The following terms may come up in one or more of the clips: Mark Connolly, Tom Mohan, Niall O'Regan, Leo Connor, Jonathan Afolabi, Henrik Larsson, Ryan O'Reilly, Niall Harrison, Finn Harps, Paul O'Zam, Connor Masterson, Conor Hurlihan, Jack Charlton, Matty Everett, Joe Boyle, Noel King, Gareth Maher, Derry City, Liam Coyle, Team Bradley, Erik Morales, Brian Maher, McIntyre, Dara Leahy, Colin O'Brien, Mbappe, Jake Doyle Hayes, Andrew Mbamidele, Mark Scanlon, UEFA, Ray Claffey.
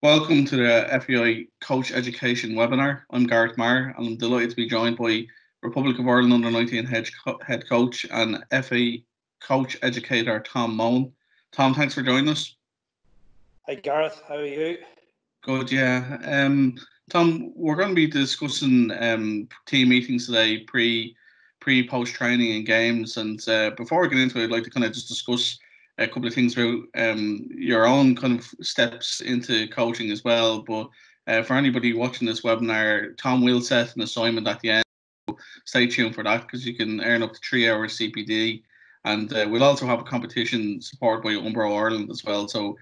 Welcome to the FAI Coach Education Webinar. I'm Gareth Maher and I'm delighted to be joined by Republic of Ireland Under-19 Head Coach and FAI Coach Educator Tom Mohan. Tom, thanks for joining us. Hi Gareth, how are you? Good, yeah. Tom, we're going to be discussing team meetings today, pre-post training and games. And before I get into it, I'd like to kind of just discuss a couple of things about your own kind of steps into coaching as well. But for anybody watching this webinar, Tom will set an assignment at the end. So stay tuned for that because you can earn up to 3 hours CPD. And we'll also have a competition supported by Umbro Ireland as well. So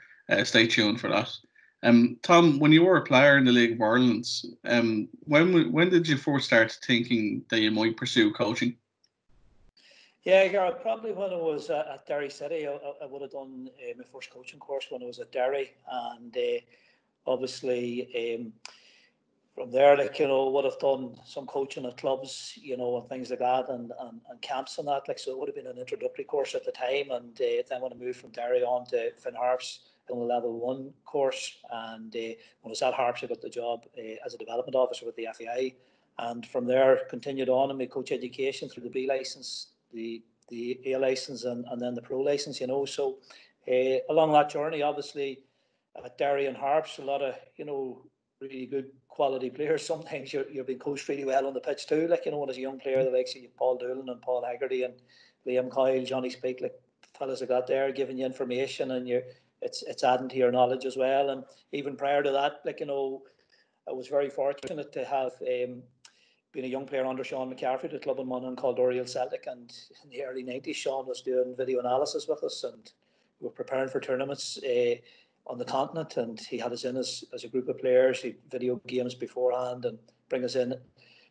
stay tuned for that. Tom, when you were a player in the League of Ireland, when did you first start thinking that you might pursue coaching? Yeah, Gareth, probably when I was at Derry City. I would have done my first coaching course when I was at Derry, and obviously from there, like, you know, would have done some coaching at clubs, you know, and things like that, and camps and that. Like, so it would have been an introductory course at the time, and then when I moved from Derry on to Finn Harps in the level 1 course, and when I was at Harps, I got the job as a development officer with the FAI, and from there continued on in my coach education through the B licence, the A license and then the pro license, you know. So along that journey, obviously at Derry and Harps, a lot of, you know, really good quality players. Sometimes you're being coached really well on the pitch too, like, you know, when as a young player, the likes of Paul Doolan and Paul Haggerty and Liam Coyle, Johnny Speak, like fellas that got there giving you information, and it's adding to your knowledge as well. And even prior to that, like, you know, I was very fortunate to have been a young player under Sean McCaffrey at a club in Monaghan called Oriel Celtic, and in the early 90s Sean was doing video analysis with us, and we were preparing for tournaments on the continent, and he had us in as a group of players. He'd video games beforehand and bring us in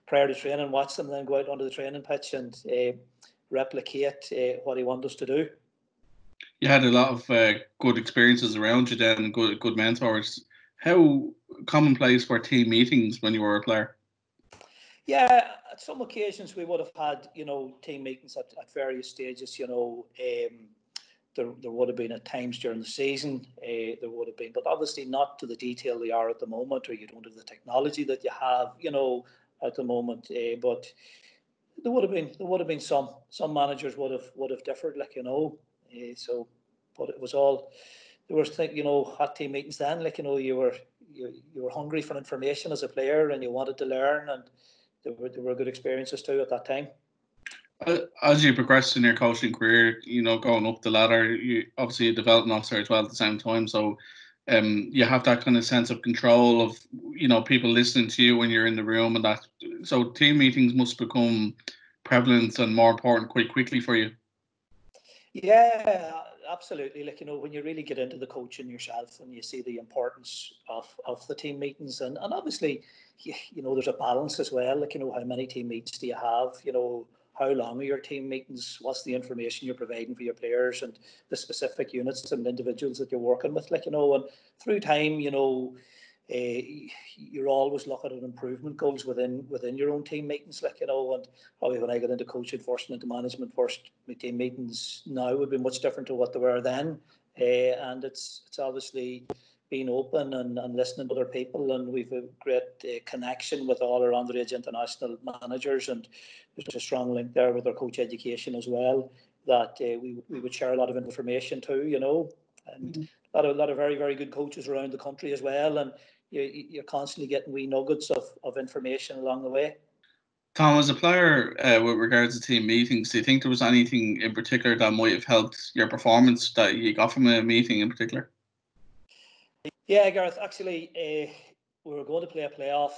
prior to training, watch them, and then go out onto the training pitch and replicate what he wanted us to do. You had a lot of good experiences around you then, good mentors. How commonplace were team meetings when you were a player? Yeah, at some occasions we would have had, you know, team meetings at various stages, you know. There would have been at times during the season, there would have been, but obviously not to the detail they are at the moment, or you don't have the technology that you have, you know, at the moment. But there would have been some managers would have differed, like, you know. So, but it was all, there was, you know, at team meetings then, like, you know, you were hungry for information as a player, and you wanted to learn, and There were good experiences too at that time. As you progressed in your coaching career, you know, going up the ladder, you obviously a development officer as well at the same time. So you have that kind of sense of control of, you know, people listening to you when you're in the room, and that. So team meetings must become prevalent and more important quite quickly for you. Yeah, absolutely. Like, you know, when you really get into the coaching yourself and you see the importance of the team meetings, and obviously, you know, there's a balance as well. Like, you know, how many team meetings do you have? You know, how long are your team meetings? What's the information you're providing for your players and the specific units and individuals that you're working with? Like, you know, and through time, you know, you're always looking at improvement goals within your own team meetings, like, you know. And probably when I got into coaching first and into management first, my team meetings now would be much different to what they were then. And it's obviously being open and listening to other people, and we've a great connection with all our underage international managers, and there's a strong link there with our coach education as well, that we would share a lot of information too, you know. And a lot of very, very good coaches around the country as well, and you're constantly getting wee nuggets of information along the way. Tom, as a player, with regards to team meetings, do you think there was anything in particular that might have helped your performance that you got from a meeting in particular? Yeah, Gareth, actually, we were going to play a playoff,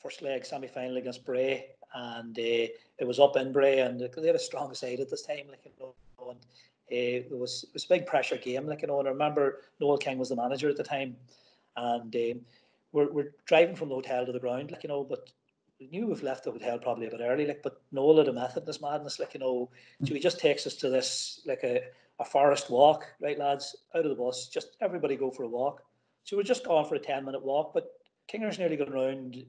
first leg semi-final against Bray, and it was up in Bray, and they had a strong side at this time, like, you know, and it was a big pressure game, like, you know. And I remember Noel King was the manager at the time, and we're driving from the hotel to the ground, like, you know, but we knew we've left the hotel probably a bit early, like, but Noel had a method in this madness, like, you know. So he just takes us to this, like, a forest walk, right, lads, out of the bus, just everybody go for a walk. So we're just going for a 10-minute walk, but Kinger's nearly gone round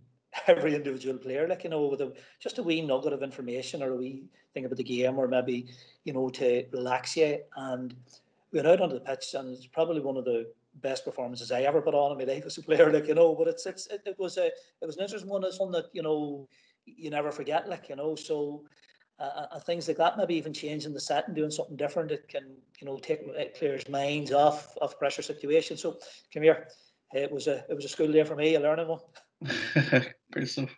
every individual player, like, you know, with just a wee nugget of information or a wee thing about the game, or maybe, you know, to relax you. And we went out onto the pitch, and it's probably one of the best performances I ever put on in my life as a player, like, you know. But it was an interesting one. It's one that, you know, you never forget, like, you know. So things like that, maybe even changing the set and doing something different, it can, you know, take players' minds off of pressure situations. So come here, it was a school day for me, a learning one. Great stuff.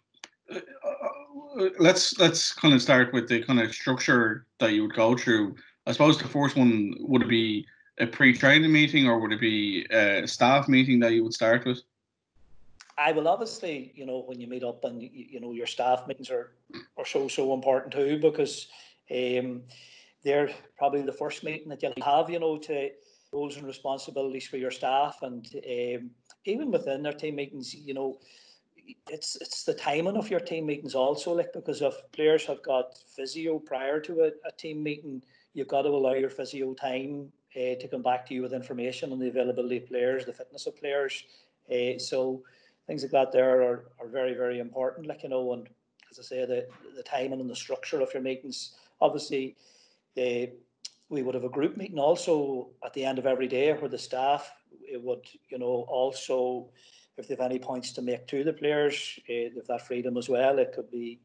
Let's kind of start with the kind of structure that you would go through. I suppose the first one, would it be a pre-training meeting, or would it be a staff meeting that you would start with? I will, obviously, you know, when you meet up, and you know, your staff meetings are so important too, because they're probably the first meeting that you'll have, you know, to roles and responsibilities for your staff, and even within their team meetings, you know, it's the timing of your team meetings also, like, because if players have got physio prior to a team meeting, you've got to allow your physio time to come back to you with information on the availability of players, the fitness of players. So things like that there are very, very important, like, you know. And as I say, the timing and the structure of your meetings. Obviously, we would have a group meeting also at the end of every day, where the staff would, you know, also, if they've any points to make to the players, they've that freedom as well. It could be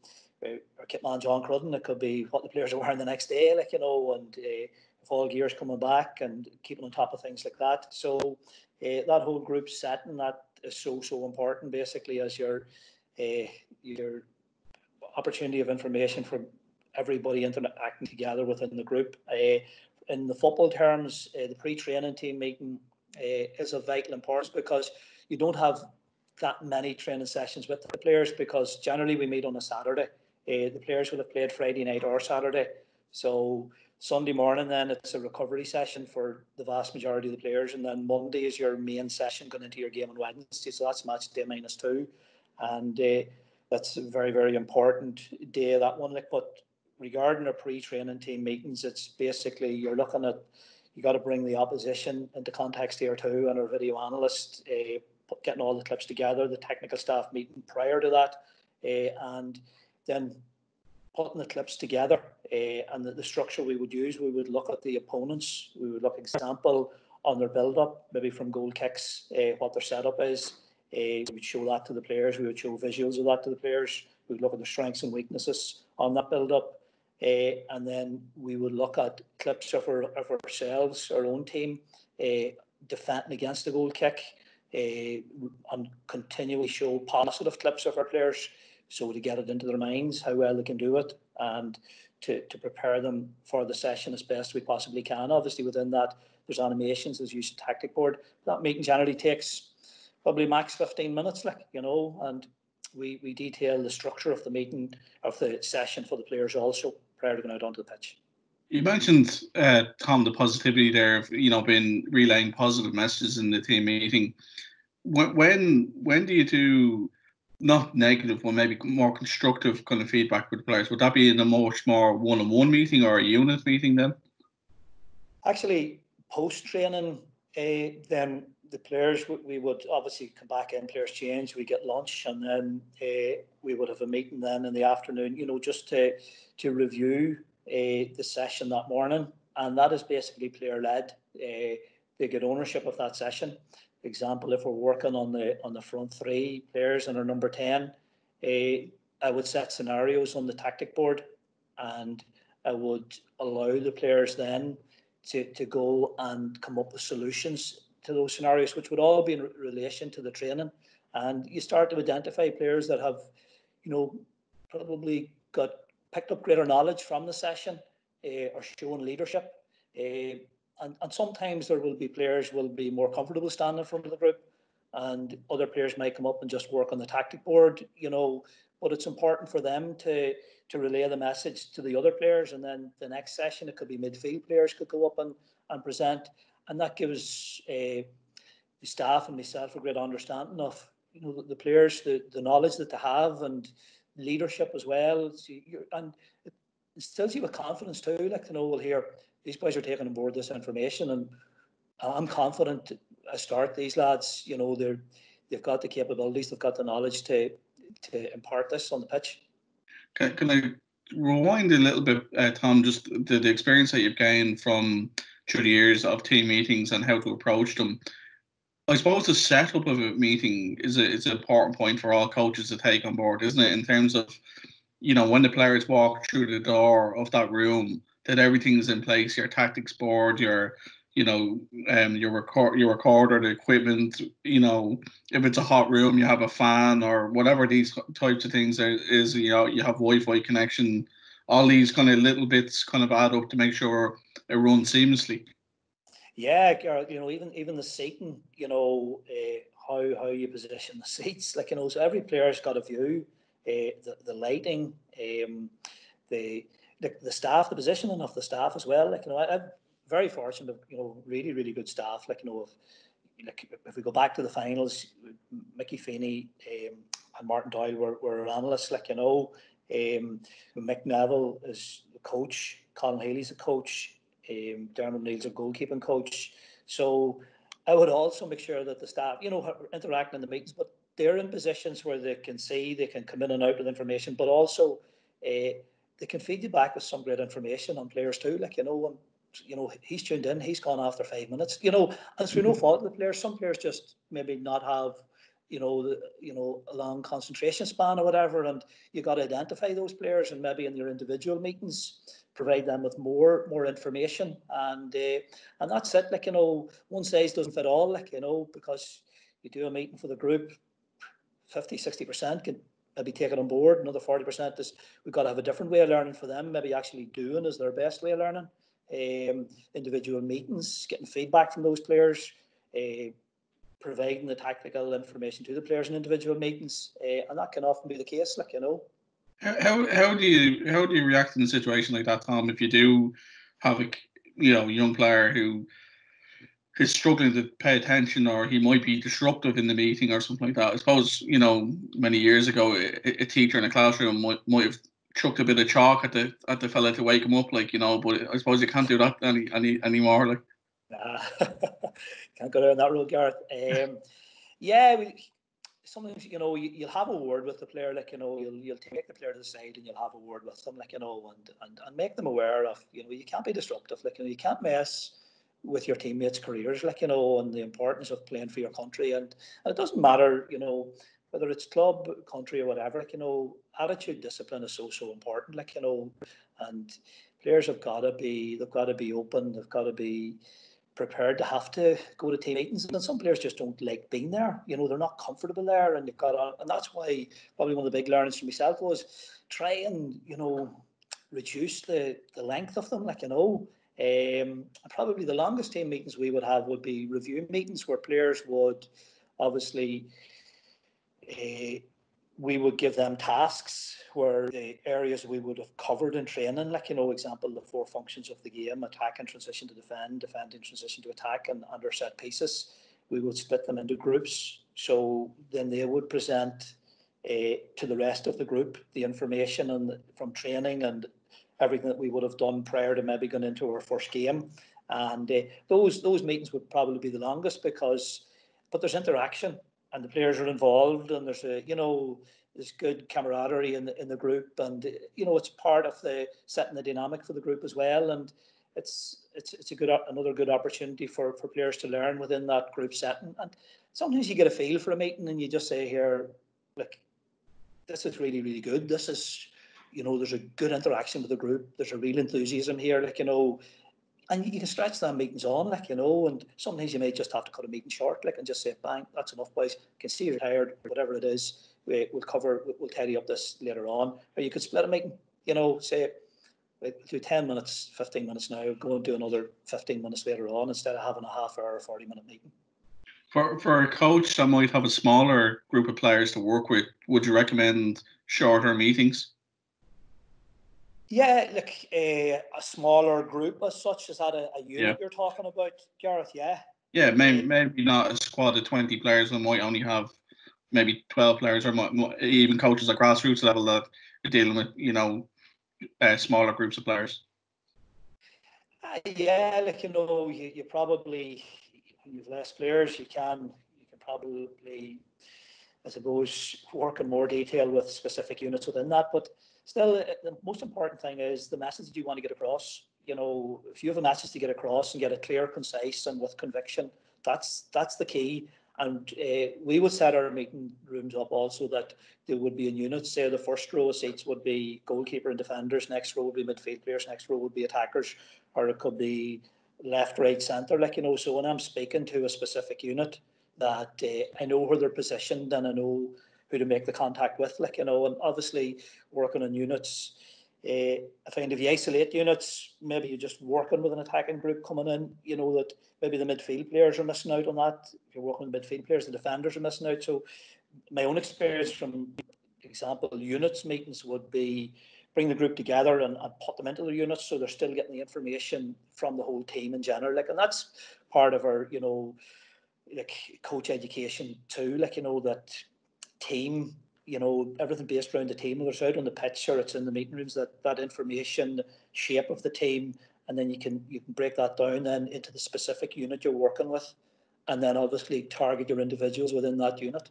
our kit man John Crudden, it could be what the players are wearing the next day, like, you know, and if all gear's coming back, and keeping on top of things like that. So that whole group setting, that is so important, basically, as your opportunity of information for everybody interacting together within the group. In the football terms, the pre-training team meeting is of vital importance, because you don't have that many training sessions with the players, because generally we meet on a Saturday. The players will have played Friday night or Saturday. So Sunday morning then it's a recovery session for the vast majority of the players, and then Monday is your main session going into your game on Wednesday. So that's match day minus two, and that's a very, very important day, that one. Like, but regarding our pre-training team meetings, it's basically you're looking at, you got to bring the opposition into context here too, and our video analyst getting all the clips together, the technical staff meeting prior to that, and then putting the clips together, and the structure we would use. We would look at the opponents, we would look example on their build-up, maybe from goal kicks, what their setup is. We would show that to the players, we would show visuals of that to the players, we would look at their strengths and weaknesses on that build-up, and then we would look at clips of ourselves, our own team, defending against the goal kick, and continually show positive clips of our players, so to get it into their minds how well they can do it, and to prepare them for the session as best we possibly can. Obviously within that there's animations, there's use of tactic board. That meeting generally takes probably max 15 minutes, like, you know, and we detail the structure of the meeting, of the session for the players also prior to going out onto the pitch. You mentioned, Tom, the positivity there of, you know, being relaying positive messages in the team meeting. When do you do not negative, but maybe more constructive kind of feedback with the players? Would that be in a much more one-on-one meeting or a unit meeting then? Actually, post-training, then the players, we would obviously come back in, players change, we get lunch, and then we would have a meeting then in the afternoon, you know, just to review the session that morning, and that is basically player-led. They get ownership of that session. For example, if we're working on the front three players and our number 10, I would set scenarios on the tactic board, and I would allow the players then to go and come up with solutions to those scenarios, which would all be in relation to the training. And you start to identify players that have, you know, probably got picked up greater knowledge from the session, or shown leadership, and sometimes there will be players will be more comfortable standing in front of the group, and other players might come up and just work on the tactic board, you know. But it's important for them to relay the message to the other players, and then the next session it could be midfield players could go up and present, and that gives the staff and myself a great understanding of, you know, the players, the knowledge that they have, and leadership as well. So and it instills you with confidence too, like, to know, well, here, these boys are taking on board this information, and I'm confident I start these lads, you know, they've got the capabilities, they've got the knowledge to impart this on the pitch. Can I rewind a little bit, Tom, just the experience that you've gained from through the years of team meetings and how to approach them? I suppose the setup of a meeting is an important point for all coaches to take on board, isn't it? In terms of, you know, when the players walk through the door of that room, that everything's in place, your tactics board, your recorder, the equipment, you know, if it's a hot room, you have a fan or whatever these types of things is, you know, you have Wi-Fi connection. All these kind of little bits kind of add up to make sure it runs seamlessly. Yeah, you know, even the seating, you know, how you position the seats, like, you know, so every player's got a view, the lighting, the staff, the positioning of the staff as well. Like, you know, I'm very fortunate of, you know, really, really good staff. Like, you know, if we go back to the finals, Mickey Feeney and Martin Doyle were analysts. Like, you know, McNeville is the coach, Colin Healy's the coach, Dermot O'Neill's a goalkeeping coach. So I would also make sure that the staff, you know, interact in the meetings, but they're in positions where they can see, they can come in and out with information, but also they can feed you back with some great information on players too. Like, you know, when, you know, he's tuned in, he's gone after 5 minutes, you know, and through no fault of the players. Some players just maybe not have, you know, a long concentration span or whatever, and you got to identify those players and maybe in your individual meetings provide them with more information, and that's it. Like, you know, one size doesn't fit all. Like, you know, because you do a meeting for the group, 50-60% can maybe take it on board, another 40% is we've got to have a different way of learning for them, maybe actually doing is their best way of learning. Individual meetings, getting feedback from those players, providing the tactical information to the players in individual meetings, and that can often be the case. Like, you know, how do you react in a situation like that, Tom? If you do have a, you know, young player who is struggling to pay attention, or he might be disruptive in the meeting or something like that. I suppose, you know, many years ago, a teacher in a classroom might have chucked a bit of chalk at the fella to wake him up, like, you know. But I suppose you can't do that anymore, like. Nah, can't go down that road, Gareth. Sometimes, you know, you'll have a word with the player, like, you know, you'll take the player to the side and you'll have a word with them, like, you know, and make them aware of, you know, you can't be disruptive, like, you know, you can't mess with your teammates' careers, like, you know, and the importance of playing for your country, and it doesn't matter, you know, whether it's club, country, or whatever, like, you know, attitude, discipline is so important, like, you know, and players they've got to be open, they've got to be prepared to have to go to team meetings, and some players just don't like being there, you know, they're not comfortable there, and that's why probably one of the big learnings for myself was try and, you know, reduce the length of them, like, you know. Probably the longest team meetings we would have would be review meetings where players would obviously. We would give them tasks where the areas we would have covered in training, like, you know, example, the four functions of the game, attack and transition to defend, defend and transition to attack, and under set pieces, we would split them into groups. So then they would present to the rest of the group the information from training and everything that we would have done prior to maybe going into our first game. And those meetings would probably be the longest but there's interaction. And the players are involved, and there's there's good camaraderie in the group, and, you know, it's part of the setting the dynamic for the group as well, and it's another good opportunity for players to learn within that group setting. And sometimes you get a feel for a meeting, and you just say, here, look, this is really, really good. This is, you know, there's a good interaction with the group. There's a real enthusiasm here, like, you know. And you can stretch them meetings on, like, you know, and sometimes you may just have to cut a meeting short, like, and just say, bang, that's enough, boys. I can see you're tired, whatever it is, we'll tidy up this later on. Or you could split a meeting, you know, say, like, do 10 minutes, 15 minutes now, go and do another 15 minutes later on, instead of having a half hour or 40-minute meeting. For a coach that might have a smaller group of players to work with, would you recommend shorter meetings? Yeah, look, a smaller group as such, is that a unit you're talking about, Gareth? Yeah. Yeah, maybe not a squad of 20 players. We might only have maybe 12 players, or even coaches at grassroots level that are dealing with, you know, smaller groups of players. Yeah, like, you know, you probably, when you've less players, you can probably, I suppose, work in more detail with specific units within that, but. Still, the most important thing is the message that you want to get across. You know, if you have a message to get across and get it clear, concise, and with conviction, That's the key. And we would set our meeting rooms up also that they would be in units. Say the first row of seats would be goalkeeper and defenders, next row would be midfield players, next row would be attackers, or it could be left, right, centre. Like, you know, so when I'm speaking to a specific unit, that I know where they're positioned and I know who to make the contact with. Like, you know, and obviously working on units, I find if you isolate units, maybe you're just working with an attacking group coming in, you know, that maybe the midfield players are missing out on that. If you're working with midfield players, the defenders are missing out. So my own experience from, for example, units meetings would be bring the group together and put them into their units so they're still getting the information from the whole team in general. Like, and that's part of our, you know, like coach education too. Like, you know, that team, you know, everything based around the team, whether it's out on the pitch or it's in the meeting rooms, that information, shape of the team, and then you can break that down then into the specific unit you're working with, and then obviously target your individuals within that unit.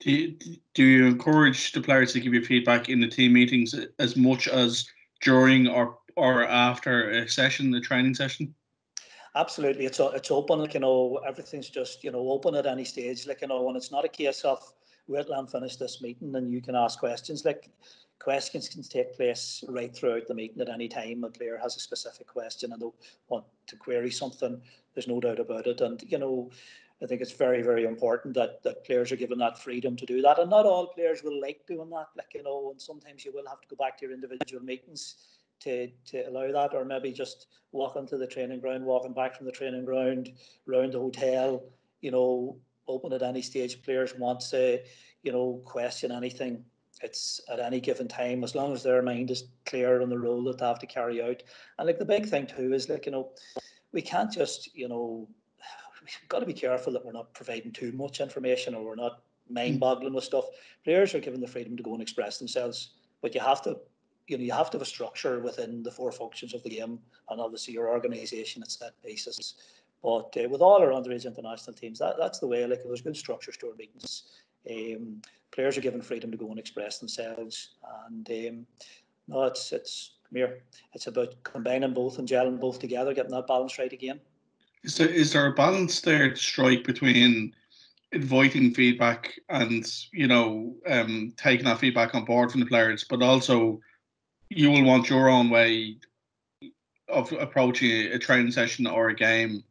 Do you encourage the players to give you feedback in the team meetings as much as during or after a session, a training session? Absolutely, it's open. Like, you know, everything's just, you know, open at any stage. Like, you know, and it's not a case of wait till I'm finished this meeting and you can ask questions. Like, questions can take place right throughout the meeting at any time. A player has a specific question and they want to query something. There's no doubt about it. And, you know, I think it's very, very important that players are given that freedom to do that. And not all players will like doing that. Like, you know, and sometimes you will have to go back to your individual meetings to allow that, or maybe just walking to the training ground, walking back from the training ground, round the hotel, you know, open at any stage. Players want to, you know, question anything. It's at any given time, as long as their mind is clear on the role that they have to carry out. And like the big thing too is, like, you know, we can't just, you know, we've got to be careful that we're not providing too much information or we're not mind-boggling with stuff. Players are given the freedom to go and express themselves, but you have to, you know, you have to have a structure within the four functions of the game, and obviously your organisation, it's that basis. But with all our underage international teams, that's the way. Like, there's good structures to our meetings. Players are given freedom to go and express themselves, and no, it's mere. It's about combining both and gelling both together, getting that balance right again. Is there a balance there to strike between inviting feedback and, you know, taking that feedback on board from the players, but also you will want your own way of approaching a training session or a game,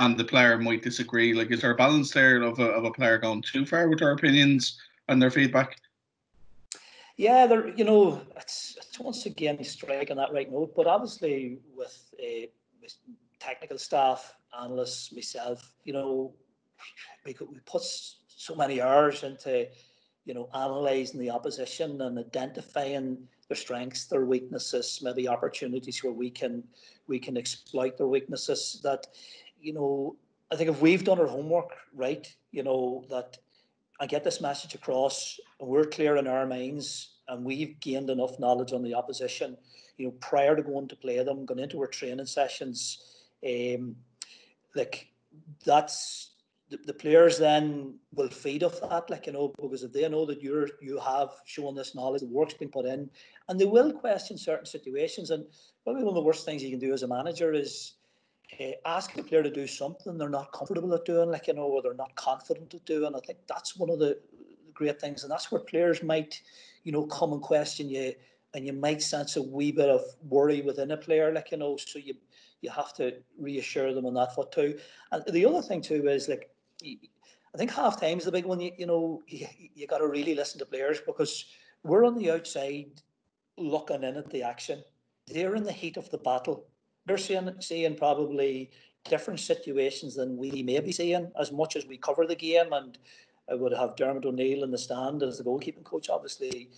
and the player might disagree? Like, is there a balance there of a player going too far with their opinions and their feedback? Yeah, there, you know, it's once again striking that right note. But obviously, with technical staff, analysts, myself, you know, we put so many hours into, you know, analysing the opposition and identifying their strengths, their weaknesses, maybe opportunities where we can exploit their weaknesses. That, you know, I think if we've done our homework right, you know, that I get this message across, and we're clear in our minds, and we've gained enough knowledge on the opposition, you know, prior to going to play them, going into our training sessions, like, that's the players then will feed off that, like, you know, because if they know that you have shown this knowledge, the work's been put in, and they will question certain situations. And probably one of the worst things you can do as a manager is ask the player to do something they're not comfortable at doing, like, you know, or they're not confident at doing. I think that's one of the great things, and that's where players might, you know, come and question you, and you might sense a wee bit of worry within a player, like, you know, so you have to reassure them on that foot too. And the other thing too is, like, I think half time is the big one. You know, you got to really listen to players, because we're on the outside looking in at the action. They're in the heat of the battle. They're seeing probably different situations than we may be seeing, as much as we cover the game. And I would have Dermot O'Neill in the stand as the goalkeeping coach, obviously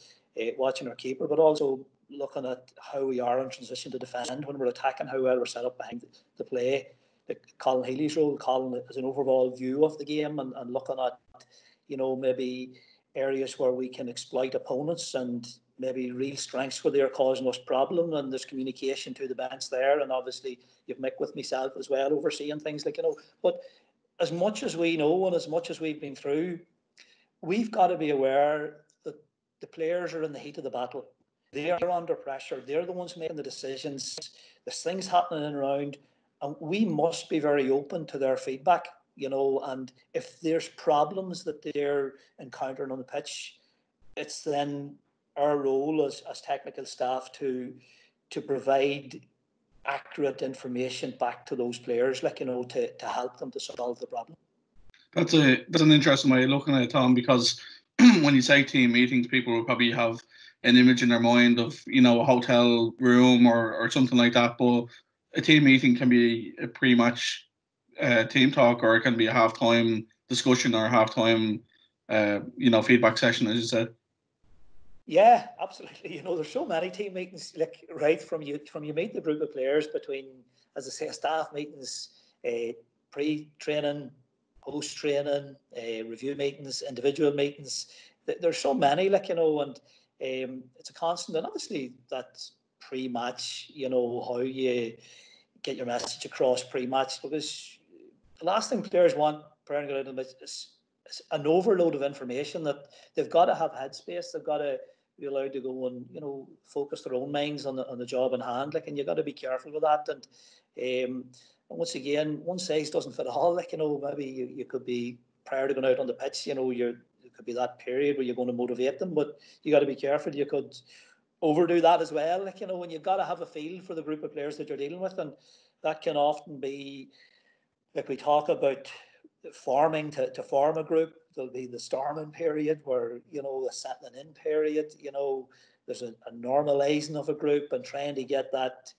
watching our keeper, but also looking at how we are in transition to defend when we're attacking, how well we're set up behind the play. Colin Healy's role, Colin has an overall view of the game and looking at, you know, maybe areas where we can exploit opponents and maybe real strengths where they're causing us problem, and there's communication to the bench there. And obviously you've met with myself as well, overseeing things, like, you know, but as much as we know and as much as we've been through, we've got to be aware that the players are in the heat of the battle. They are under pressure. They're the ones making the decisions. There's things happening in and around. And we must be very open to their feedback. you know, and if there's problems that they're encountering on the pitch, it's then our role as technical staff to provide accurate information back to those players, like, you know, to help them to solve the problem. That's an interesting way of looking at it, Tom, because when you say team meetings, people will probably have an image in their mind of, you know, a hotel room or something like that, but a team meeting can be a pre-match team talk, or it can be a half-time discussion or a half-time, you know, feedback session, as you said. Yeah, absolutely. You know, there's so many team meetings, like right from you meet the group of players between, as I say, staff meetings, pre-training, post-training, review meetings, individual meetings. There's so many, like, you know, and it's a constant. And obviously that pre-match, you know, how you get your message across pre-match, because the last thing players want is an overload of information that they've got to have headspace. They've got to be allowed to go and, you know, focus their own minds on the job in hand, like, and you've got to be careful with that. And once again, one size doesn't fit all. Like, you know, maybe you could be, prior to going out on the pitch, you know, it could be that period where you're going to motivate them, but you got to be careful. You could overdo that as well. Like, you know, and you've got to have a feel for the group of players that you're dealing with, and that can often be, like we talk about, forming to form a group. There'll be the storming period, where, you know, the settling in period, you know, there's a normalizing of a group and trying to get that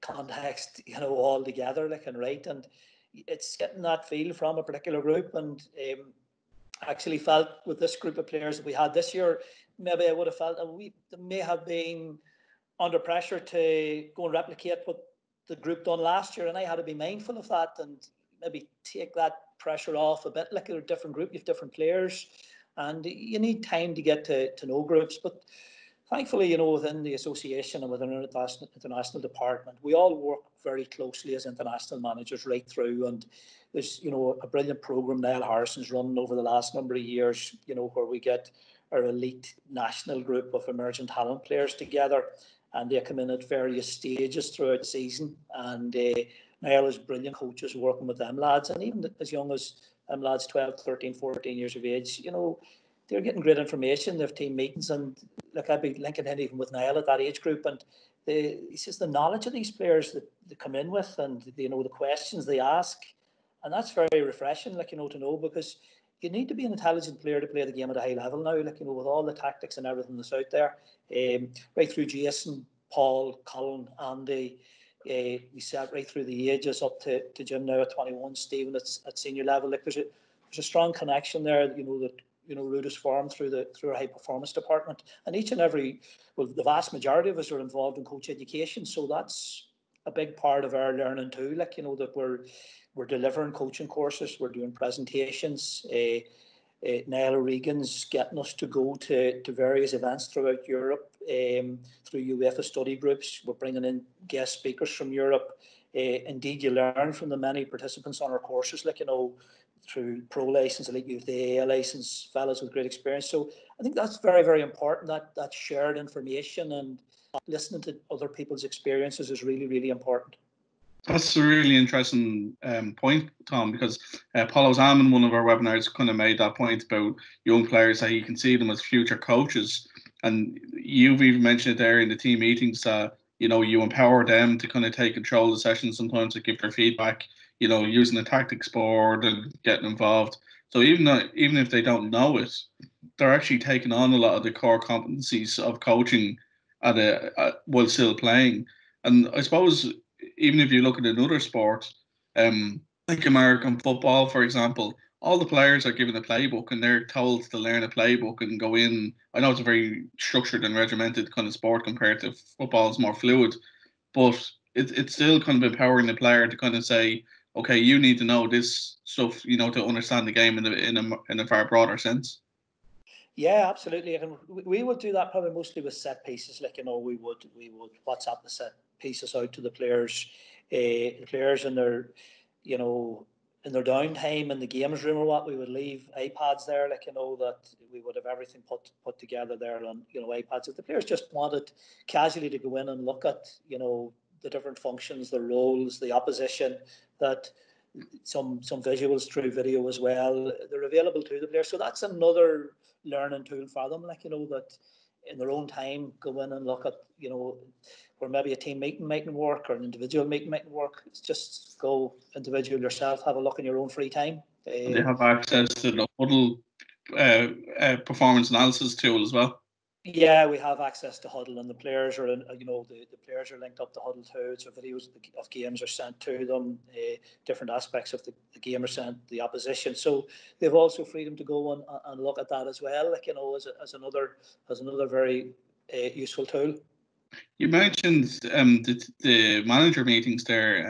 context, you know, all together, like, and right. And it's getting that feel from a particular group. And actually felt with this group of players that we had this year, maybe I would have felt they may have been under pressure to go and replicate what the group done last year, and I had to be mindful of that and maybe take that pressure off a bit. Like, you're a different group, you have different players, and you need time to get to know groups. But thankfully, you know, within the association and within our international department, we all work very closely as international managers right through. And there's, you know, a brilliant programme Niall Harrison's run over the last number of years, you know, where we get our elite national group of emerging talent players together, and they come in at various stages throughout the season. And Niall has brilliant coaches working with them lads, and even as young as them lads, 12, 13, 14 years of age, you know, they're getting great information. They have team meetings, and look, I'd be linking in even with Niall at that age group, and he says the knowledge of these players that they come in with, and, you know, the questions they ask, and that's very refreshing, like, you know, to know, because you need to be an intelligent player to play the game at a high level now, like, you know, with all the tactics and everything that's out there, right through Jason, Paul, Colin, Andy, we sat right through the ages up to Jim now at 21, Stephen at senior level. Like, there's a strong connection there, you know, that, you know, root is formed through our high performance department, and each and every, well, the vast majority of us are involved in coach education, so that's a big part of our learning too. Like, you know, that we're delivering coaching courses, we're doing presentations. Niall O'Regan's getting us to go to various events throughout Europe, through UEFA study groups. We're bringing in guest speakers from Europe. Indeed, you learn from the many participants on our courses, like, you know, through pro license, elite youth, AA license, fellas with great experience. So I think that's very, very important, that shared information, and listening to other people's experiences is really, really important. That's a really interesting point, Tom, because Paul O'Zam in one of our webinars kind of made that point about young players, that you can see them as future coaches. And you've even mentioned it there in the team meetings that, you know, you empower them to kind of take control of the session sometimes, to give their feedback, you know, using the tactics board and getting involved. So even if they don't know it, they're actually taking on a lot of the core competencies of coaching while still playing. And I suppose, even if you look at another sport, like American football, for example, all the players are given a playbook, and they're told to learn a playbook and go in. I know it's a very structured and regimented kind of sport compared to football, is more fluid, but it's still kind of empowering the player to kind of say, okay, you need to know this stuff, you know, to understand the game in a far broader sense. Yeah, absolutely. And we would do that probably mostly with set pieces. Like, you know, we would WhatsApp the set pieces out to the players, in their, you know, in their downtime in the games room or what. We would leave iPads there, like, you know, that we would have everything put together there on, you know, iPads. If the players just wanted casually to go in and look at, you know, the different functions, the roles, the opposition, that some visuals through video as well. They're available to the players, so that's another learning tool for them. Like, you know, that in their own time, go in and look at, you know, where maybe a team meeting mightn't work or an individual meeting mightn't work. It's just go individual yourself, have a look in your own free time. They have access to the Huddle performance analysis tool as well. Yeah, we have access to Huddle, and the players are, you know, the players are linked up to Huddle too. So videos of games are sent to them, different aspects of the game are sent to the opposition. So they've also freedom to go and look at that as well. Like, you know, as another very useful tool. You mentioned the manager meetings there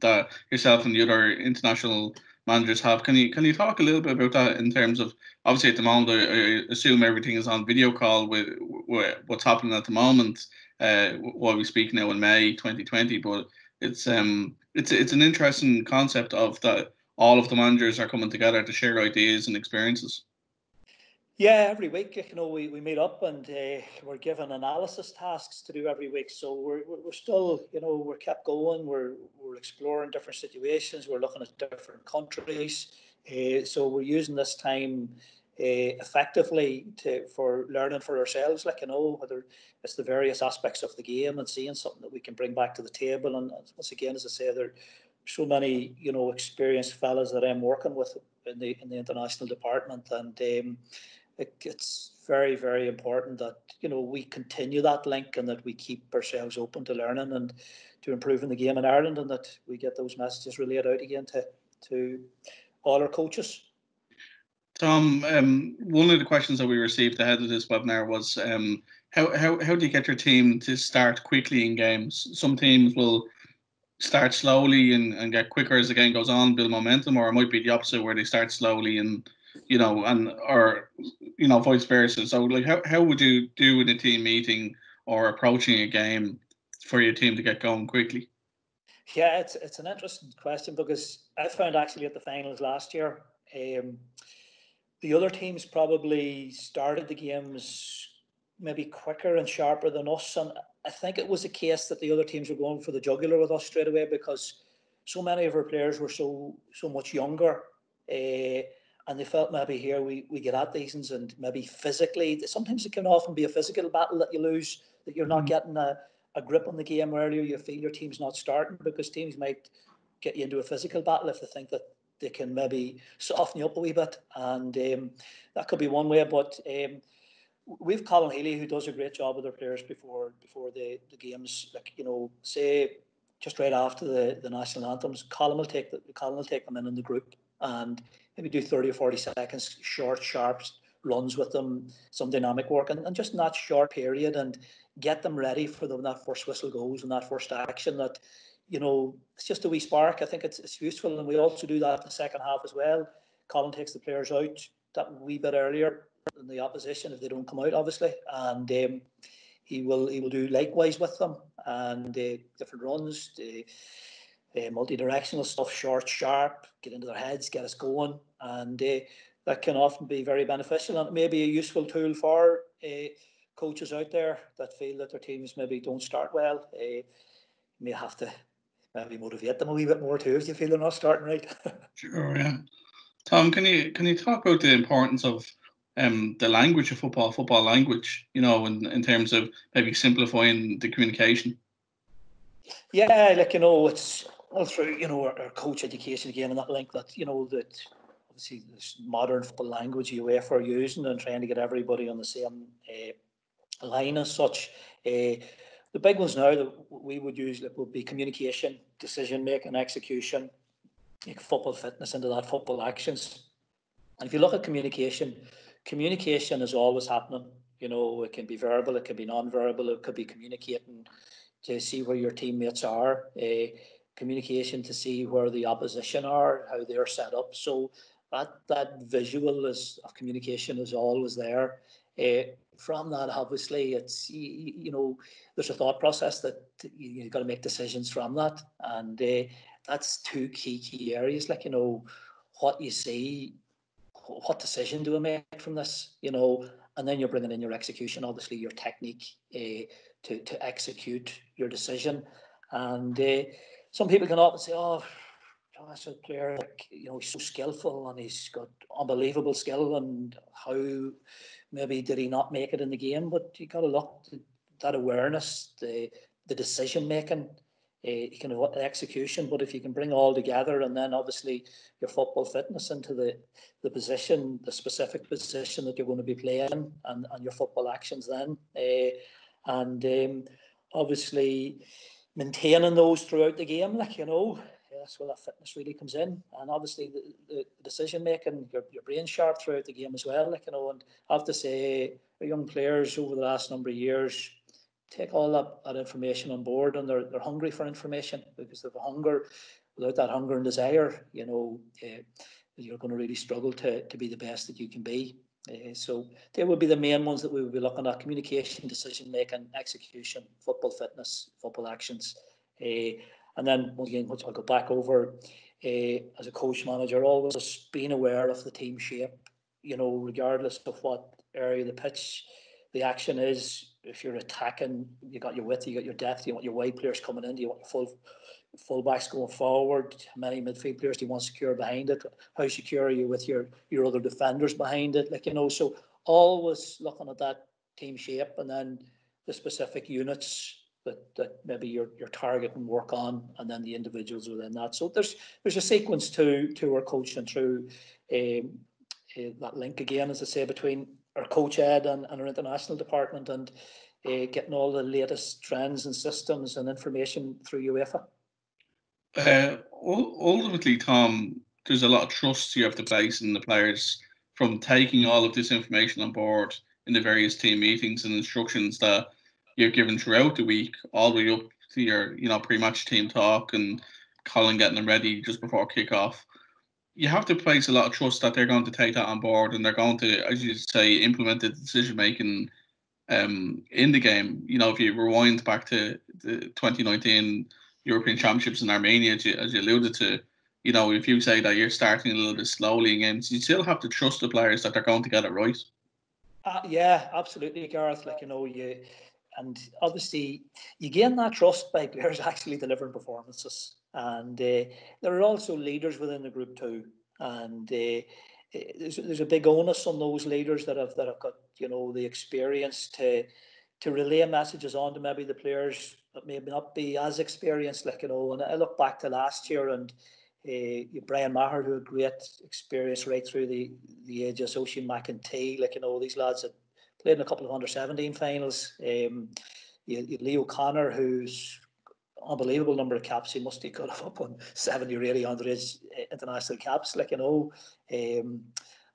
that yourself and the other international managers have. Can you talk a little bit about that in terms of, obviously at the moment I assume everything is on video call with what's happening at the moment while we speak now in May 2020, but it's an interesting concept of that all of the managers are coming together to share ideas and experiences. Yeah, every week, you know, we meet up and we're given analysis tasks to do every week. So we're still, you know, we're kept going. We're exploring different situations. We're looking at different countries. So we're using this time effectively for learning for ourselves. Like, you know, whether it's the various aspects of the game and seeing something that we can bring back to the table. And once again, as I say, there are so many, you know, experienced fellas that I'm working with in the international department, and it's very, very important that, you know, we continue that link and that we keep ourselves open to learning and to improving the game in Ireland, and that we get those messages relayed out again to all our coaches. Tom, one of the questions that we received ahead of this webinar was how do you get your team to start quickly in games? Some teams will start slowly and get quicker as the game goes on, build momentum, or it might be the opposite where they start slowly and, you know, and or, you know, vice versa. So like, how would you do in a team meeting or approaching a game for your team to get going quickly? Yeah, it's an interesting question, because I found actually at the finals last year, the other teams probably started the games maybe quicker and sharper than us, and I think it was a case that the other teams were going for the jugular with us straight away, because so many of our players were so much younger, and they felt maybe here we get at these and maybe physically, sometimes it can often be a physical battle that you lose, that you're not getting a grip on the game earlier, you feel your team's not starting, because teams might get you into a physical battle if they think that they can maybe soften you up a wee bit, and that could be one way, but... We've Colin Healy, who does a great job with their players before the games. Like, you know, say just right after the national anthems, Colin will take them in the group and maybe do 30 or 40 seconds short, sharp runs with them, some dynamic work, and just in that short period, and get them ready for them when that first whistle goes and that first action. That, you know, it's just a wee spark. I think it's useful, and we also do that in the second half as well. Colin takes the players out that wee bit earlier than the opposition if they don't come out, obviously, and he will do likewise with them, and different runs, multi-directional stuff, short, sharp, get into their heads, get us going, and that can often be very beneficial, and it may be a useful tool for coaches out there that feel that their teams maybe don't start well. You may have to maybe motivate them a wee bit more too if you feel they're not starting right. Sure, yeah. Tom, can you talk about the importance of the language of football language, you know, in terms of maybe simplifying the communication? Yeah, like, you know, it's all through, you know, our coach education again, and that link that, you know, that obviously this modern football language UEFA are using and trying to get everybody on the same line as such. The big ones now that we would use would be communication, decision making, execution, like football fitness into that, football actions. And if you look at communication is always happening. You know, it can be verbal, it can be non-verbal, it could be communicating to see where your teammates are, communication to see where the opposition are, how they're set up. So that visual of communication is always there. From that, obviously, it's, you know, there's a thought process that you've got to make decisions from that. And that's two key areas. Like, you know, what you see, what decision do I make from this, you know, and then you're bringing in your execution, obviously your technique to execute your decision. And some people can often say, oh, class of player. Like, you know, he's so skillful and he's got unbelievable skill. And how maybe did he not make it in the game? But you got to look at that awareness, the decision making, you can have execution. But if you can bring it all together, and then obviously your football fitness into the position, the specific position that you're going to be playing, and your football actions then, obviously maintaining those throughout the game, like, you know, that's where that fitness really comes in. And obviously the decision making, your brain sharp throughout the game as well, like, you know. And I have to say, our young players over the last number of years take all that information on board, and they're hungry for information, because they have a hunger. Without that hunger and desire, you know, you're going to really struggle to be the best that you can be. So they would be the main ones that we would be looking at: communication, decision making, execution, football fitness, football actions. And then once again, which I'll go back over, as a coach manager, always being aware of the team shape, you know, regardless of what area of the pitch the action is. If you're attacking, you got your width, you got your depth, you want your wide players coming in, you want your fullbacks going forward. How many midfield players do you want secure behind it? How secure are you with your other defenders behind it? Like, you know, so always looking at that team shape, and then the specific units that maybe your target and work on, and then the individuals within that. So there's a sequence to our coaching through that link again, as I say, between our coach ed and our international department, and getting all the latest trends and systems and information through UEFA. Ultimately, Tom, there's a lot of trust you have to place in the players, from taking all of this information on board in the various team meetings and instructions that you're given throughout the week, all the way up to your, you know, pre-match team talk and Colin getting them ready just before kick-off. You have to place a lot of trust that they're going to take that on board, and they're going to, as you say, implement the decision-making in the game. You know, if you rewind back to the 2019 European Championships in Armenia, as you alluded to, you know, if you say that you're starting a little bit slowly in games, you still have to trust the players that they're going to get it right. Yeah, absolutely, Gareth. Like, you know, and obviously you gain that trust by players actually delivering performances. And there are also leaders within the group too, and there's a big onus on those leaders that have got, you know, the experience to relay messages on to maybe the players that may not be as experienced, like, you know. And I look back to last year, and Brian Maher, who had great experience right through the age of Sean McCaffrey, like, you know, these lads had played in a couple of under-17 finals. You Leo Connor, who's unbelievable number of caps. He must have got up on 70 or 80 underage international caps, like, you know. And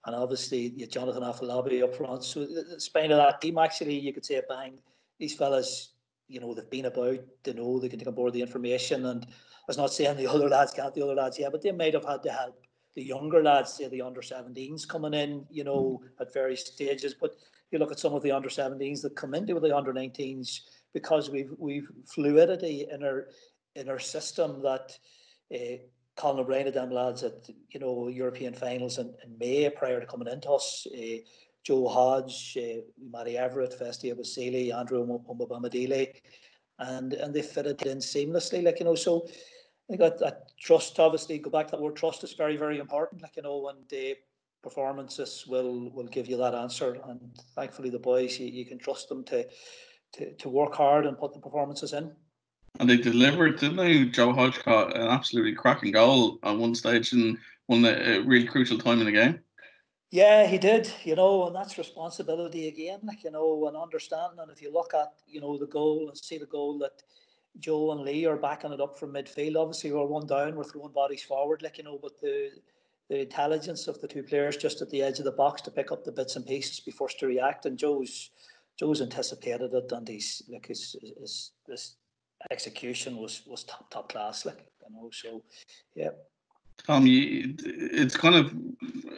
obviously Jonathan Afolabi up front. So the spine of that team, actually, you could say, bang, these fellas, you know, they've been about, they know they can take on board the information. And I was not saying the other lads can't, the other lads, yeah, but they might have had to help the younger lads, say the under-17s coming in, you know, at various stages. But you look at some of the under-17s that come into the under-19s, because we've fluidity in our system that Colin O'Brien and them lads at, you know, European finals in May prior to coming into us, Joe Hodge, Matty Everett, Festi Abasili, Andrew Mbamidele, and they fitted in seamlessly, like, you know. So I think that trust, obviously, go back to that word trust, is very, very important, like, you know. And performances will give you that answer, and thankfully the boys, you can trust them to work hard and put the performances in. And they delivered, didn't they? Joe Hodge caught an absolutely cracking goal at one stage and won a really crucial time in the game. Yeah, he did, you know, and that's responsibility again, like, you know, and understanding. And if you look at, you know, the goal and see the goal that Joe and Lee are backing it up from midfield, obviously we're one down, we're throwing bodies forward, like, you know, but the intelligence of the two players just at the edge of the box to pick up the bits and pieces before to react. And Joe's anticipated it, and his execution was top class, like, you know. So, yeah. Tom, it's kind of,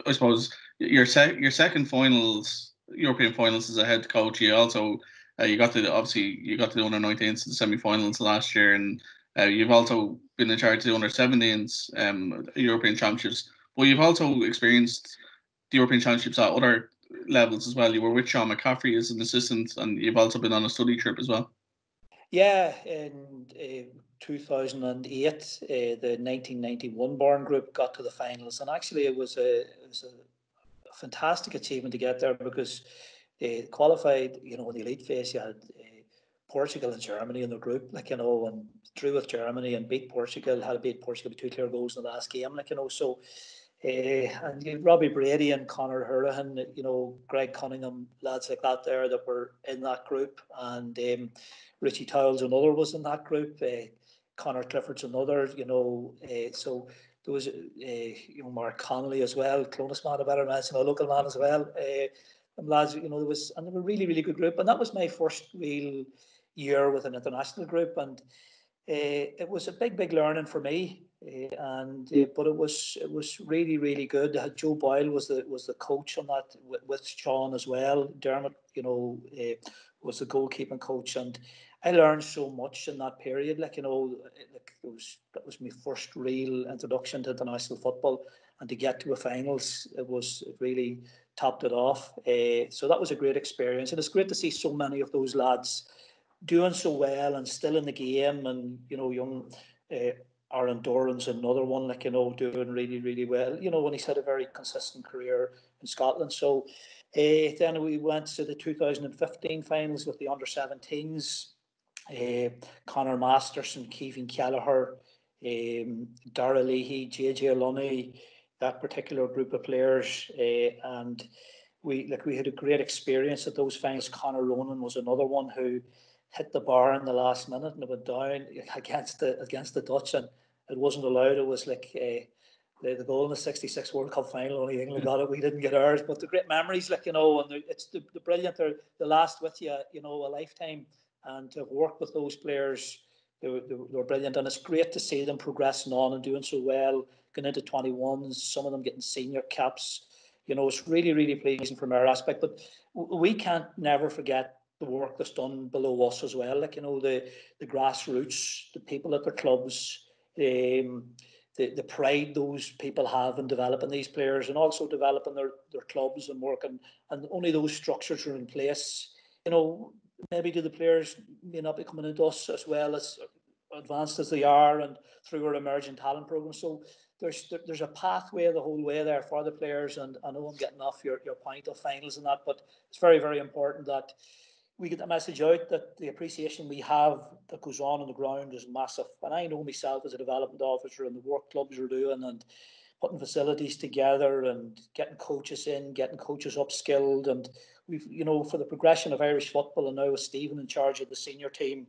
I suppose, your second finals, European finals as a head coach. You also you got to the under-19s and semi-finals last year, and you've also been in charge of the under-17s European Championships. But you've also experienced the European Championships at other levels as well. You were with Sean McCaffrey as an assistant, and you've also been on a study trip as well. Yeah, and 2008, the 1991 born group got to the finals, and actually it was a fantastic achievement to get there, because they qualified, you know, in the elite phase. You had Portugal and Germany in the group, like, you know, and drew with Germany and beat Portugal, had to beat Portugal with 2 clear goals in the last game, like, you know. So and you had Robbie Brady and Conor Hurlihan, you know, Greg Cunningham, lads like that there that were in that group, and Richie Towles, another, was in that group. Connor Clifford's another, you know. So there was, you know, Mark Connolly as well, Clonus man, a better man, so a local man as well. And lads, you know, there was, and they were a really, really good group. And that was my first real year with an international group, and it was a big, big learning for me. But it was really, really good. Joe Boyle was the coach on that, with Sean as well. Dermot, you know, was the goalkeeping coach, and I learned so much in that period. Like, you know, that was my first real introduction to international football, and to get to a finals, it really topped it off. So that was a great experience, and it's great to see so many of those lads doing so well and still in the game, and, you know, young. Aaron Doran's another one, like, you know, doing really, really well, you know, when he's had a very consistent career in Scotland. So then we went to the 2015 finals with the under-17s, Connor Masterson, Kevin Kelleher, Dara Leahy, JJ Lunny, that particular group of players. And we had a great experience at those finals. Connor Ronan was another one who hit the bar in the last minute, and it went down against the Dutch, and it wasn't allowed. It was like the goal in the 66 World Cup final, only England got it, we didn't get ours. But the great memories, like, you know, and it's the brilliant, they last with you, you know, a lifetime. And to work with those players, they were brilliant, and it's great to see them progressing on and doing so well, going into 21s, some of them getting senior caps. You know, it's really, really pleasing from our aspect, but we can't never forget the work that's done below us as well, like, you know, the grassroots, the people at their clubs, the pride those people have in developing these players, and also developing their clubs and working, and only those structures are in place. You know, maybe do the players may not be coming into us as well as advanced as they are, and through our emerging talent program. So there's a pathway the whole way there for the players, and I know I'm getting off your point of finals and that, but it's very, very important that we get the message out that the appreciation we have that goes on the ground is massive. And I know myself as a development officer, and the work clubs are doing, and putting facilities together, and getting coaches in, getting coaches upskilled. And we've, you know, for the progression of Irish football, and now with Stephen in charge of the senior team,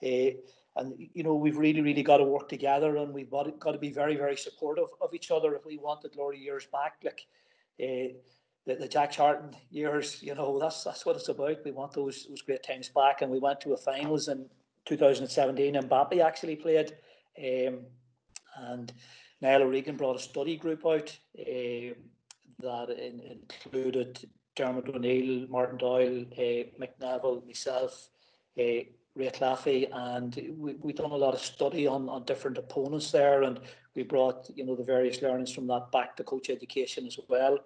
and, you know, we've really, really got to work together, and we've got to be very, very supportive of each other if we want the glory years back. Like, the Jack Charlton years, you know, that's what it's about. We want those great times back, and we went to a finals in 2017. Mbappe actually played, and Niall O'Regan brought a study group out that included Dermot O'Neill, Martin Doyle, McNeville, myself, Ray Claffey, and we done a lot of study on different opponents there, and we brought, you know, the various learnings from that back to coach education as well.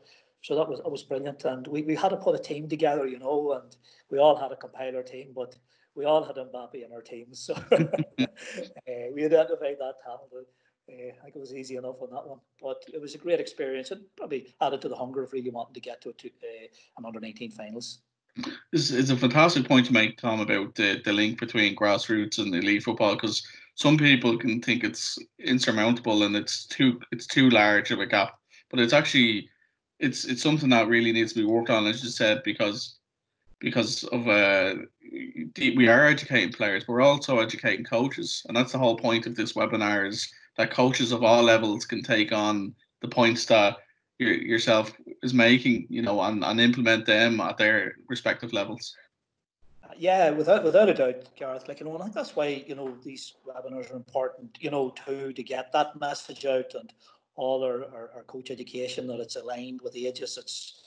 So that was brilliant, and we had to put a team together, you know, and we all had a compiler team, but we all had Mbappe in our teams, so we identified that talent. I think it was easy enough on that one, but it was a great experience, and probably added to the hunger of really wanting to get to an under-19 finals. It's a fantastic point you make, Tom, about the link between grassroots and elite football, because some people can think it's insurmountable and it's too large of a gap, but it's actually. It's something that really needs to be worked on, as you said, because we are educating players, but we're also educating coaches, and that's the whole point of this webinar, is that coaches of all levels can take on the points that yourself is making, you know, and implement them at their respective levels. Yeah, without a doubt, Gareth. Like, you know, and I think that's why, you know, these webinars are important, you know, to get that message out, and all our coach education, that it's aligned with the ages, it's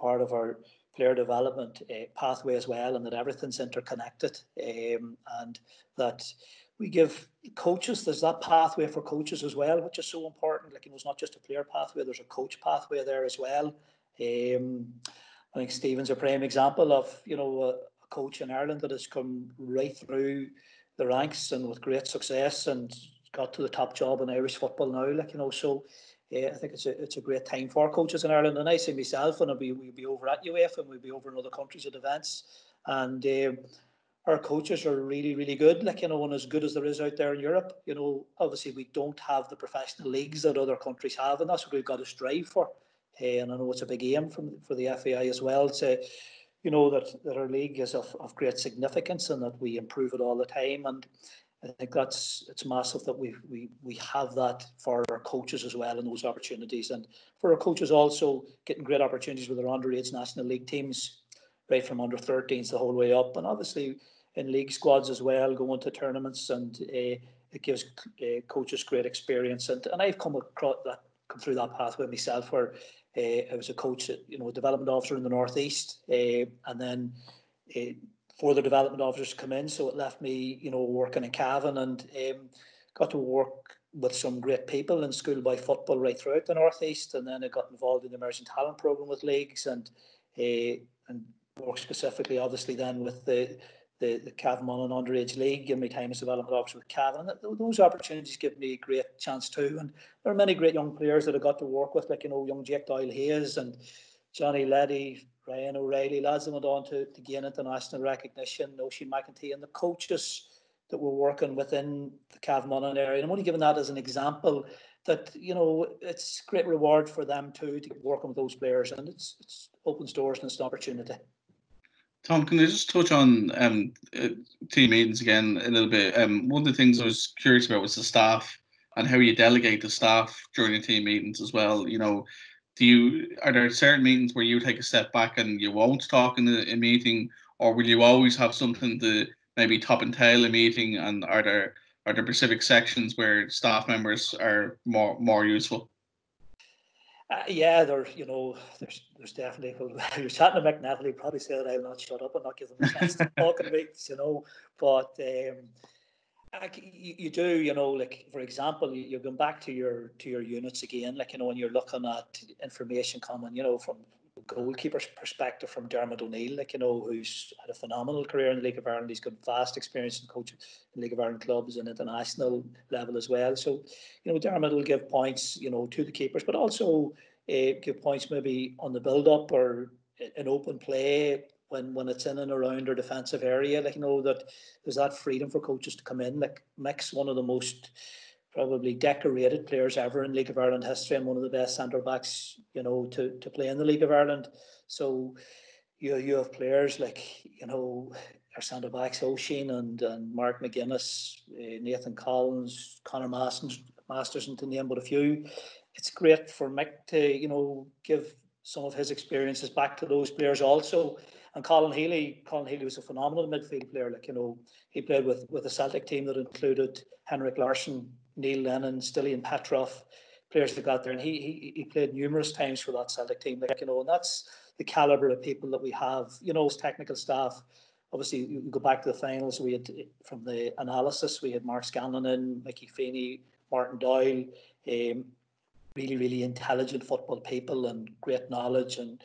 part of our player development pathway as well, and that everything's interconnected, and that we give coaches, there's that pathway for coaches as well, which is so important. Like, you know, it's not just a player pathway, there's a coach pathway there as well. I think Stephen's a prime example of, you know, a coach in Ireland that has come right through the ranks and with great success, and got to the top job in Irish football now. Like, you know, so I think it's a great time for coaches in Ireland. And I say myself, and we'll be over at UEFA, and we'll be over in other countries at events, and our coaches are really, really good. Like, you know, and as good as there is out there in Europe, you know, obviously we don't have the professional leagues that other countries have, and that's what we've got to strive for. And I know it's a big aim for the FAI as well, to, you know, that our league is of great significance and that we improve it all the time. And I think it's massive that we have that for our coaches as well, and those opportunities. And for our coaches also getting great opportunities with their underage national league teams, right from under 13s the whole way up. And obviously in league squads as well, going to tournaments, and it gives coaches great experience. And I've come through that pathway myself, where I was a coach, you know, a development officer in the Northeast, and then further development officers come in. So it left me, you know, working in Cavan, and got to work with some great people in schoolboy football right throughout the Northeast. And then I got involved in the Emerging Talent Programme with leagues, and worked specifically, obviously, then with the Cavan Mullen Underage League in my time as development officer with Cavan. And those opportunities give me a great chance too. And there are many great young players that I got to work with, like, you know, young Jake Doyle Hayes and Johnny Leddy, Ryan O'Reilly, lads that went on to gain international recognition, Oisin McIntyre, and the coaches that were working within the Cavan Mullen area. And I'm only giving that as an example, that, you know, it's great reward for them too, to work with those players, and it's opens doors and it's an opportunity. Tom, can I just touch on team meetings again a little bit? One of the things I was curious about was the staff and how you delegate the staff during the team meetings as well. You know, are there certain meetings where you take a step back and you won't talk in a meeting, or will you always have something to maybe top and tail a meeting? And are there specific sections where staff members are more useful? Yeah, there's definitely. You're chatting to McNeville, he probably said I'll not shut up and not give them a chance to talk in weeks, you know. But you do, you know, like, for example, you're going back to your units again, like, you know, and you're looking at information coming, you know, from goalkeeper's perspective from Dermot O'Neill, like, you know, who's had a phenomenal career in the League of Ireland. He's got vast experience in coaching in League of Ireland clubs and international level as well. So, you know, Dermot will give points, you know, to the keepers, but also give points maybe on the build-up or in open play when it's in and around our defensive area. Like, you know, that there's that freedom for coaches to come in. Like, Mick's one of the most probably decorated players ever in League of Ireland history, and one of the best centre-backs, you know, to play in the League of Ireland. So you have players like, you know, our centre-backs, Oisin and Mark McGuinness, Nathan Collins, Connor Masterson, to name but a few. It's great for Mick to, you know, give some of his experiences back to those players also. And Colin Healy was a phenomenal midfield player. Like, you know, he played with a Celtic team that included Henrik Larsson, Neil Lennon, Stilian Petrov, players that got there, and he played numerous times for that Celtic team, like, you know. And that's the calibre of people that we have, you know, as technical staff. Obviously, you can go back to the finals. We had, from the analysis, we had Mark Scanlon in, Mickey Feeney, Martin Doyle, really, really intelligent football people and great knowledge and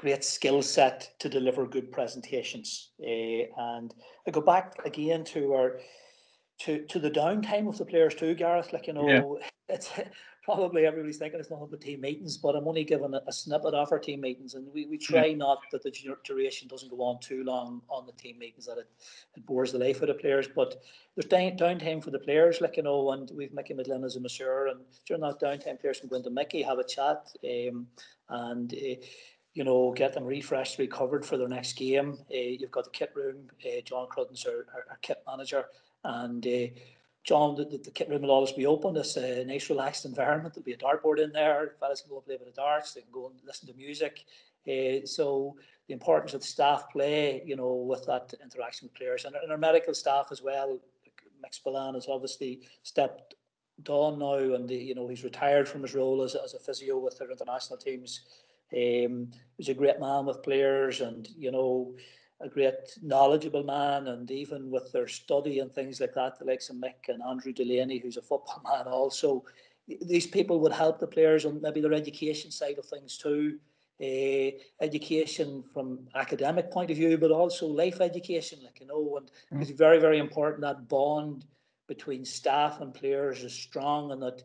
great skill set to deliver good presentations. And I go back again to our... To the downtime of the players too, Gareth. Like, you know, yeah. It's probably everybody's thinking it's not the team meetings, but I'm only giving a snippet of our team meetings, and we try not that the duration doesn't go on too long on the team meetings, that it bores the life of the players. But there's downtime for the players, like, you know, and we've Mickey Midland as a masseur, and during that downtime, players can go into Mickey, have a chat, you know, get them refreshed, recovered for their next game. You've got the kit room. John Crudden's our kit manager. And John, the kit room will always be open. It's a nice, relaxed environment. There'll be a dartboard in there. The fellas can go and play a bit of darts. They can go and listen to music. So the importance of the staff play, you know, with that interaction with players. And our medical staff as well. Max Balan has obviously stepped down now, and, you know, he's retired from his role as a physio with their international teams. He's a great man with players, and, you know, a great knowledgeable man, and even with their study and things like that, the likes of Mick and Andrew Delaney, who's a football man also, these people would help the players on maybe their education side of things too, education from academic point of view, but also life education, like, you know, and it's very, very important that bond between staff and players is strong, and that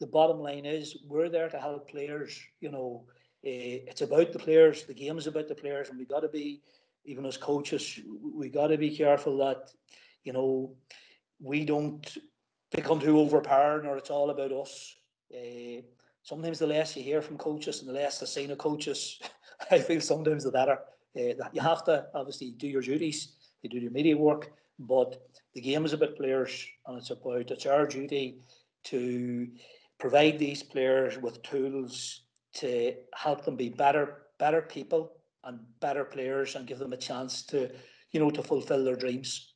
the bottom line is we're there to help players, you know. It's about the players, the game's about the players, and we got to be, even as coaches, we got to be careful that, you know, we don't become too overpowering or it's all about us. Sometimes the less you hear from coaches and the less I've seen of coaches, I feel sometimes the better. That you have to obviously do your duties, you do your media work, but the game is about players, and it's our duty to provide these players with tools to help them be better people and better players, and give them a chance to, you know, to fulfill their dreams.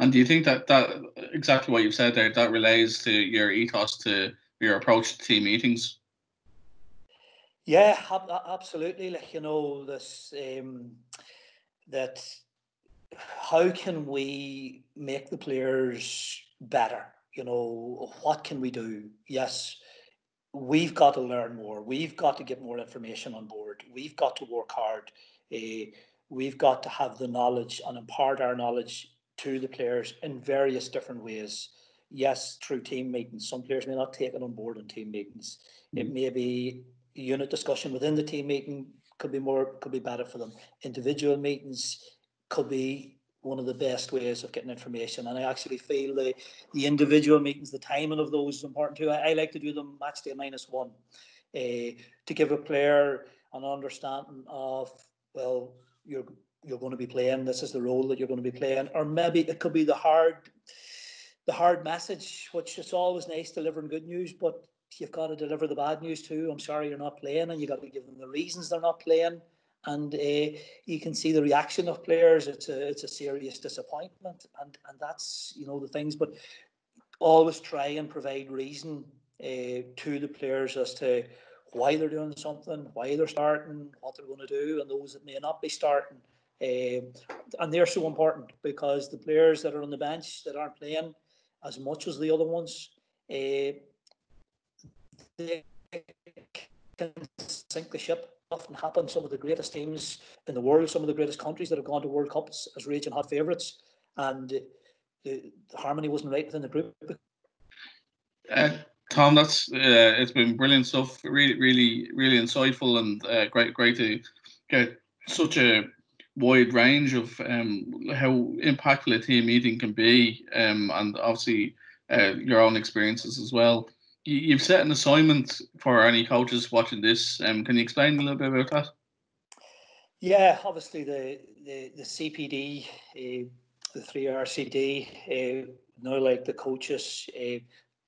And do you think that exactly what you've said there, that relates to your ethos, to your approach to team meetings? Yeah, absolutely. Like, you know, this that how can we make the players better? You know, what can we do? Yes, we've got to learn more. We've got to get more information on board. We've got to work hard. We've got to have the knowledge and impart our knowledge to the players in various different ways. Yes, through team meetings. Some players may not take it on board in team meetings. It may be unit discussion within the team meeting could be better for them. Individual meetings could be one of the best ways of getting information. And I actually feel the individual meetings, the timing of those is important too. I like to do them match day -1 to give a player an understanding of, well, you're going to be playing, this is the role that you're going to be playing. Or maybe it could be the hard message, which it's always nice delivering good news, but you've got to deliver the bad news too. I'm sorry you're not playing, and you've got to give them the reasons they're not playing. And you can see the reaction of players. It's a serious disappointment, and that's, you know, the things. But always try and provide reason to the players as to why they're doing something, why they're starting, what they're going to do, and those that may not be starting. And they're so important, because the players that are on the bench that aren't playing as much as the other ones, they can sink the ship. Often happens. Some of the greatest teams in the world, some of the greatest countries that have gone to World Cups as raging hot favourites, and the harmony wasn't right within the group. Tom, it's been brilliant stuff. Really, really, really insightful, and great to get such a wide range of how impactful a team meeting can be, and obviously your own experiences as well. You've set an assignment for any coaches watching this. Can you explain a little bit about that? Yeah, obviously the CPD, the 3RCD, now like the coaches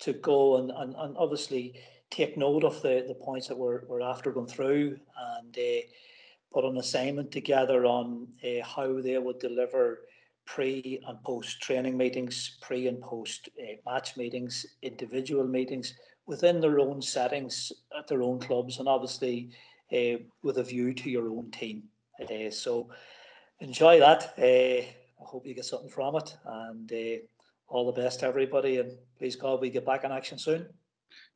to go and obviously take note of the points that we're after going through, and put an assignment together on how they would deliver pre and post training meetings, pre and post match meetings, individual meetings within their own settings at their own clubs, and obviously with a view to your own team. So enjoy that. I hope you get something from it, and all the best to everybody, and please God we get back in action soon.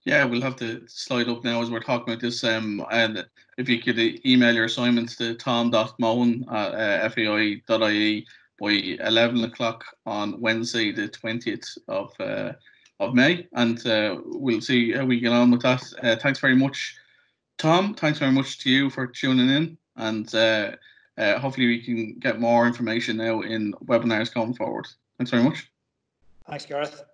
Yeah, we'll have to slide up now as we're talking about this. And if you could email your assignments to tom.mohan@fai.ie by 11 o'clock on Wednesday, the 20th of May, and we'll see how we get on with that. Thanks very much, Tom. Thanks very much to you for tuning in, and hopefully we can get more information now in webinars going forward. Thanks very much. Thanks, Gareth.